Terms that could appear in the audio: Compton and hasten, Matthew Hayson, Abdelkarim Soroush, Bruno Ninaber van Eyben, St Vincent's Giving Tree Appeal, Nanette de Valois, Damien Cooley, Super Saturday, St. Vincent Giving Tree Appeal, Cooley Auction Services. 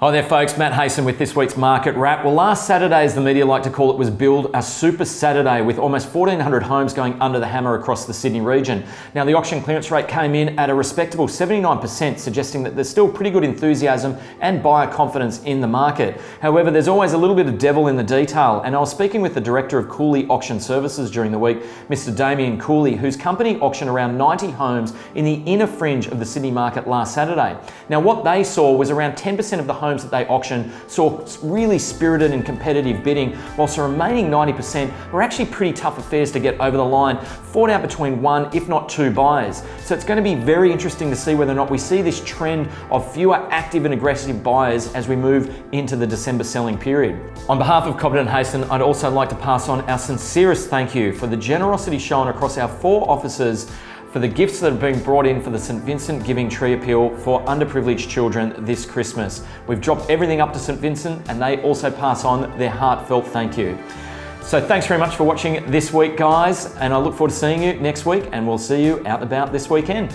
Hi there folks, Matt Hayson with this week's market wrap. Well, last Saturday, as the media like to call it, was billed a super Saturday with almost 1,400 homes going under the hammer across the Sydney region. Now the auction clearance rate came in at a respectable 79%, suggesting that there's still pretty good enthusiasm and buyer confidence in the market. However, there's always a little bit of devil in the detail, and I was speaking with the director of Cooley Auction Services during the week, Mr. Damien Cooley, whose company auctioned around 90 homes in the inner fringe of the Sydney market last Saturday. Now what they saw was around 10% of the homes that they auctioned saw really spirited and competitive bidding, whilst the remaining 90% were actually pretty tough affairs to get over the line, fought out between one, if not two buyers. So it's going to be very interesting to see whether or not we see this trend of fewer active and aggressive buyers as we move into the December selling period. On behalf of Compton and Hasten, I'd also like to pass on our sincerest thank you for the generosity shown across our four offices for the gifts that have been brought in for the St. Vincent Giving Tree Appeal for underprivileged children this Christmas. We've dropped everything up to St. Vincent, and they also pass on their heartfelt thank you. So thanks very much for watching this week, guys, and I look forward to seeing you next week, and we'll see you out and about this weekend.